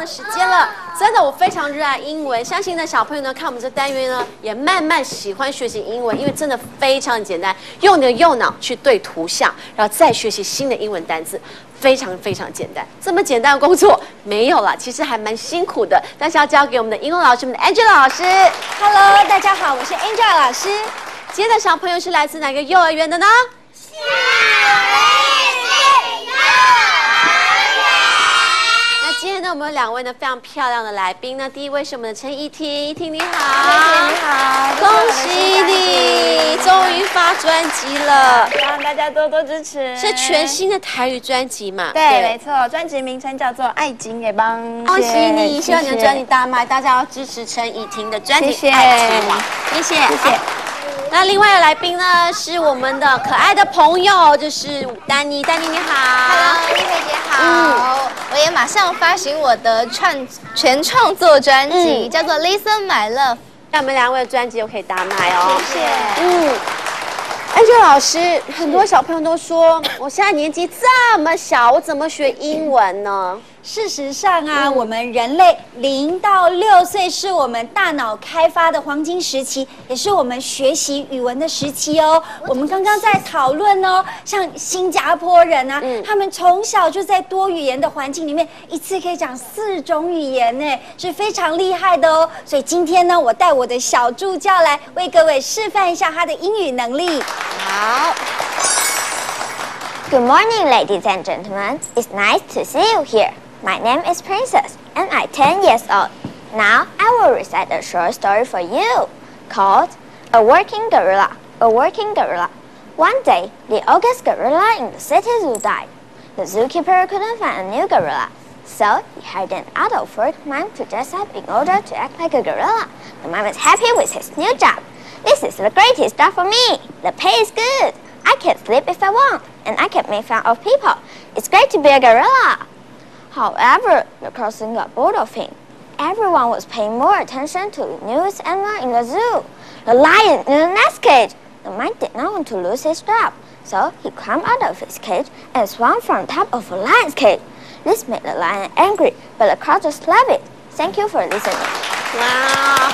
的时间了。真的，我非常热爱英文，相信呢小朋友呢看我们这单元呢，也慢慢喜欢学习英文，因为真的非常简单，用你的右脑去对图像，然后再学习新的英文单字。 非常简单，这么简单的工作没有了，其实还蛮辛苦的。但是要交给我们的英文老师，我们的 Angela 老师。Hello， 大家好，我是 Angela 老师。今天的小朋友是来自哪个幼儿园的呢？夏威夷幼儿园。那今天呢，我们有两位呢非常漂亮的来宾呢。第一位是我们的陈怡婷，怡婷你好，你好，恭喜你，终于发专辑了。 大家多多支持，是全新的台语专辑嘛？对，没错，专辑名称叫做《爱情给帮》。恭喜你，希望你的专辑大卖，大家要支持陈怡婷的专辑《爱情王》。谢谢，谢谢。那另外的来宾呢，是我们的可爱的朋友，就是丹妮，丹妮你好 ，Hello， 丽佩姐好。我也马上发行我的全创作专辑，叫做《Listen My Love》。那我们两位的专辑又可以大卖哦。谢谢。Angela 老师，很多小朋友都说，我现在年纪这么小，我怎么学英文呢？事实上啊，我们人类0到6岁是我们大脑开发的黄金时期，也是我们学习语文的时期哦。我们刚刚在讨论哦，像新加坡人啊，他们从小就在多语言的环境里面，一次可以讲4种语言呢，是非常厉害的哦。所以今天呢，我带我的小助教来为各位示范一下他的英语能力。 好。Good morning, ladies and gentlemen. It's nice to see you here. My name is Princess, and I'm 10 years old. Now I will recite a short story for you called A Working Gorilla. A Working Gorilla. One day, the oldest gorilla in the city zoo died. The zookeeper couldn't find a new gorilla, so he hired an adult furry mime to dress up in order to act like a gorilla. The mime is happy with his new job. This is the greatest job for me. The pay is good. I can sleep if I want, and I can make fun of people. It's great to be a gorilla. However, the person got bored of him. Everyone was paying more attention to the newest animal in the zoo, the lion in the nest cage. The mime did not want to lose his job, so he climbed out of his cage and swung from the top of a lion's cage. This made the lion angry, but the crowd just loved it. Thank you for listening. 哇，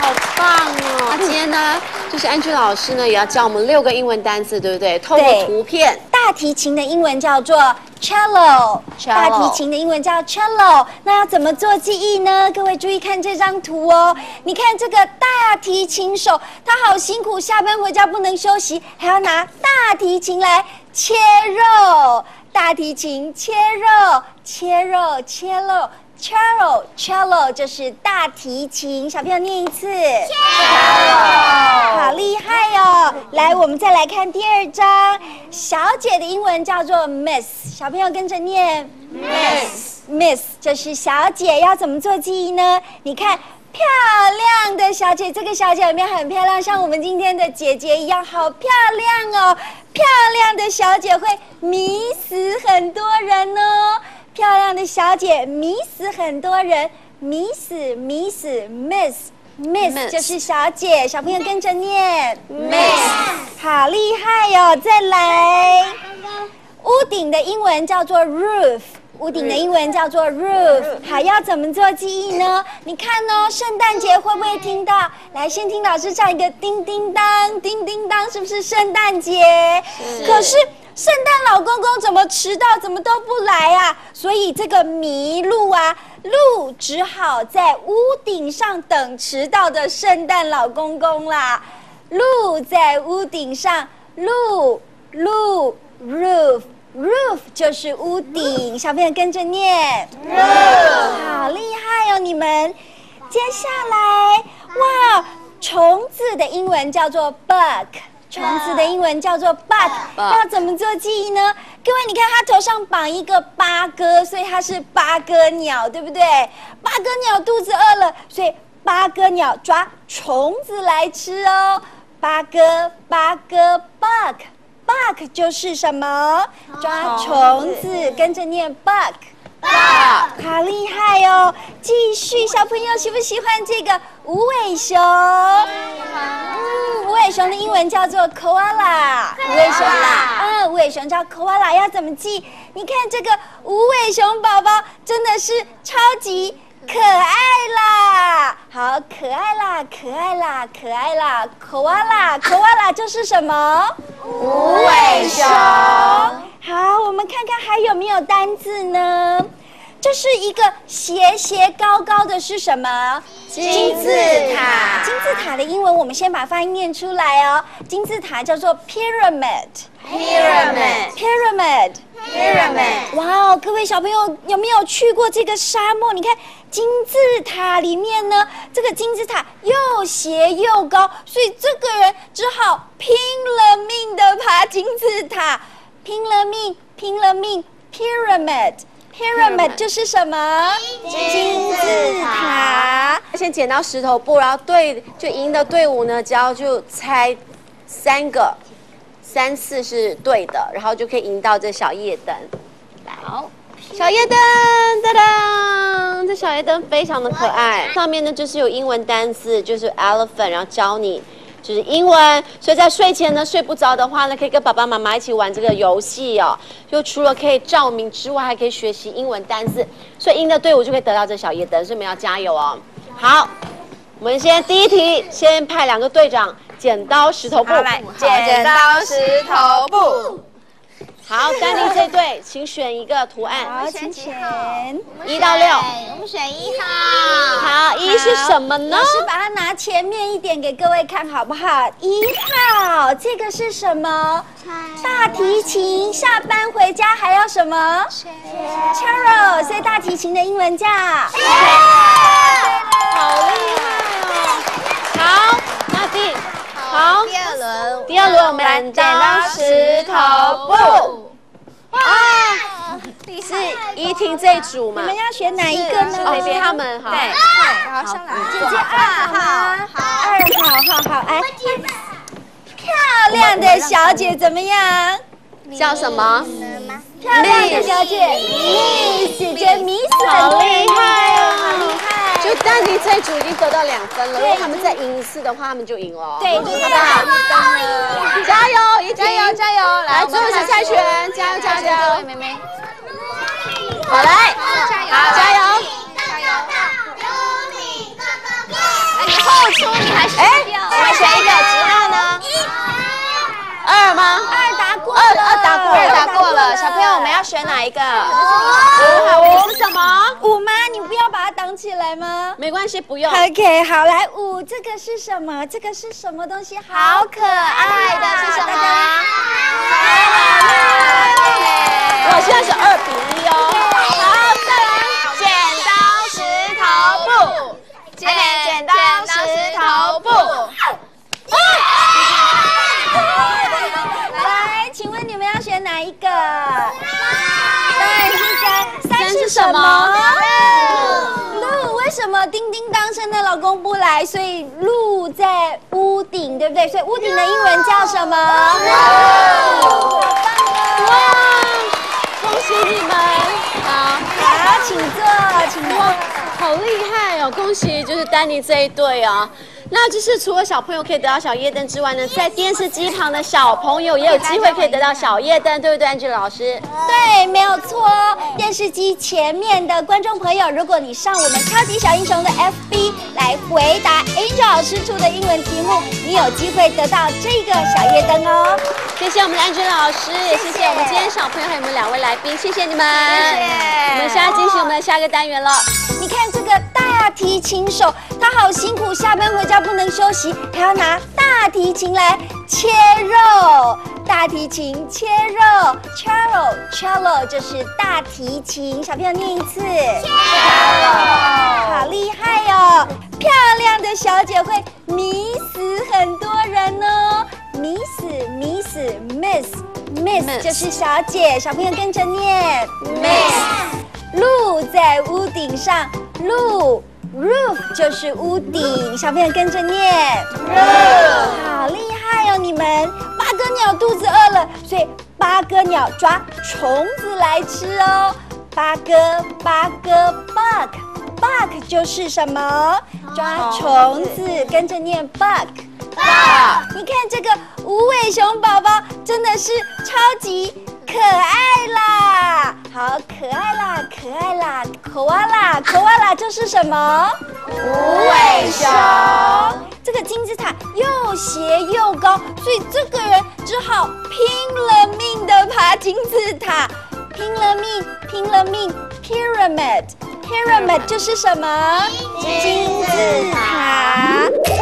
好棒哦！那今天呢，就是Angela老师呢也要教我们6个英文单字，对不对？透过图片。大提琴的英文叫做 cello， 大提琴的英文叫 cello。那要怎么做记忆呢？各位注意看这张图哦。你看这个大提琴手，他好辛苦，下班回家不能休息，还要拿大提琴来切肉。大提琴切肉，切肉，切肉。 Cello 就是大提琴，小朋友念一次。Cello， 好厉害哦！来，我们再来看第2张，小姐的英文叫做 Miss， 小朋友跟着念 Miss，Miss 就是小姐，要怎么做记忆呢？你看。 漂亮的小姐，这个小姐有没有很漂亮？像我们今天的姐姐一样，好漂亮哦！漂亮的小姐会迷死很多人哦。漂亮的小姐迷死很多人，迷死 ，miss 就是小姐，小朋友跟着念 miss， 好厉害哟！再来，屋顶的英文叫做 roof。 屋顶的英文叫做 roof， 好，要怎么做记忆呢？你看哦，圣诞节会不会听到？来，先听老师唱一个叮叮当，叮叮当，是不是圣诞节？可是圣诞老公公怎么迟到，怎么都不来啊？所以这个迷路啊，路只好在屋顶上等迟到的圣诞老公公啦。路在屋顶上，路 roof。 Roof 就是屋顶，小朋友跟着念。Roof， 好厉害哦，你们。接下来，哇，虫子的英文叫做 bug， 虫子的英文叫做 bug， 要怎么做记忆呢？各位，你看它头上绑一个八哥，所以它是八哥鸟，对不对？八哥鸟肚子饿了，所以八哥鸟抓虫子来吃哦。八哥 bug。 Bug 就是什么？抓虫子，跟着念 bug。好厉害哦！继续，小朋友喜不喜欢这个无尾熊？无尾熊的英文叫做 koala。无尾熊啦，无尾熊叫 koala， 要怎么记？你看这个无尾熊宝宝真的是超级可爱啦，好可爱啦，可爱啦，可爱啦 ，koala 就是什么？无尾熊。好，我们看看还有没有单字呢？这是一个斜斜高高的是什么？金字塔。金字塔的英文我们先把发音念出来哦。金字塔叫做 pyramid。pyramid。哇哦，各位小朋友有没有去过这个沙漠？你看金字塔里面呢，这个金字塔又斜又高，所以这个人只好拼了命的爬金字塔，拼了命 pyramid 就是什么？金字塔。先剪刀石头布，然后就赢的队伍呢，只要就猜三个。3、4是对的，然后就可以赢到这小夜灯。好，小夜灯，哒哒，这小夜灯非常的可爱。上面呢就是有英文单词，就是 elephant， 然后教你就是英文。所以在睡前呢睡不着的话呢，可以跟爸爸妈妈一起玩这个游戏哦。就除了可以照明之外，还可以学习英文单词。所以赢的队伍就可以得到这小夜灯，所以你们要加油哦。好，我们先第一题，先派2个队长。剪刀石头布，剪刀石头布。好，丹妮这队，请选一个图案。好，请选1到6。我们选1号。好，1是什么呢？老师把它拿前面一点给各位看，好不好？1号，这个是什么？大提琴。下班回家还要什么 ？Cello。所以大提琴的英文叫。好厉害哦！好，那第。好，第二轮我们剪刀石头布。哇，是怡婷这一组吗？你们要选哪一个呢？哦，是他们。好，对，好，上来，姐姐2号，好，哎，漂亮的小姐怎么样？叫什么？漂亮的小姐 ，Miss 姐姐 ，Miss 好厉害哦！就丹妮这一组已经得到2分了，如果他们再赢1次的话，他们就赢了。对，好不好？加油，怡婷，加油！来，最后是蔡璇，加油！妹妹，好来，加油！你后出你还是我选一个几号呢？2吗？2打过了。小朋友，我们要选哪一个？5是什么？5吗？你不要把它挡起来吗？没关系，不用。OK， 好，来5，这个是什么？这个是什么东西？好可爱的是什么？我现在是2比1哦。好，再来，剪刀石头布。来，请问你们要选哪一个？当然是3是什么？鹿。为什么叮叮当声的老公不来？所以鹿在屋顶，对不对？所以屋顶的英文叫什么？哇！恭喜你们！好，请坐。好厉害哦！恭喜，就是丹妮这一队啊。那就是除了小朋友可以得到小夜灯之外呢，在电视机旁的小朋友也有机会可以得到小夜灯，对不对，安吉老师？对，没有错。电视机前面的观众朋友，如果你上我们超级小英雄的 FB 来回答 Angel 老师出的英文题目，你有机会得到这个小夜灯哦。谢谢我们的Angel 老师，也谢谢我们今天小朋友还有我们2位来宾，谢谢你们。我们现在进行我们的下个单元了。你看这个大提琴手，他好辛苦，下班回家。不能休息，还要拿大提琴来切肉。大提琴切肉 ，cello 就是大提琴。小朋友念一次 ，cello， 好厉害哦！漂亮的小姐会迷死很多人哦，miss 就是小姐。小朋友跟着念 ，miss。鹿在屋顶上，鹿。Roof 就是屋顶，小朋友跟着念 Roof， 好厉害哦！你们8哥鸟肚子饿了，所以8哥鸟抓虫子来吃哦。8哥 bug 就是什么？抓虫子，跟着念 bug。你看这个无尾熊宝宝真的是超级可爱啦，好可爱啦！可爱啦，可哇啦，可哇啦，这是什么？无尾熊。这个金字塔又斜又高，所以这个人只好拼了命的爬金字塔，拼了命，拼了命。Pyramid，pyramid 就是什么？金字塔。